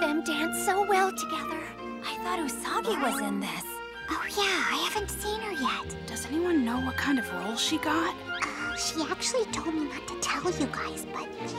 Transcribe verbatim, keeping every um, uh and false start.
of them dance so well together. I thought Usagi was in this. Oh yeah, I haven't seen her yet. Does anyone know what kind of role she got? Uh, she actually told me not to tell you guys, but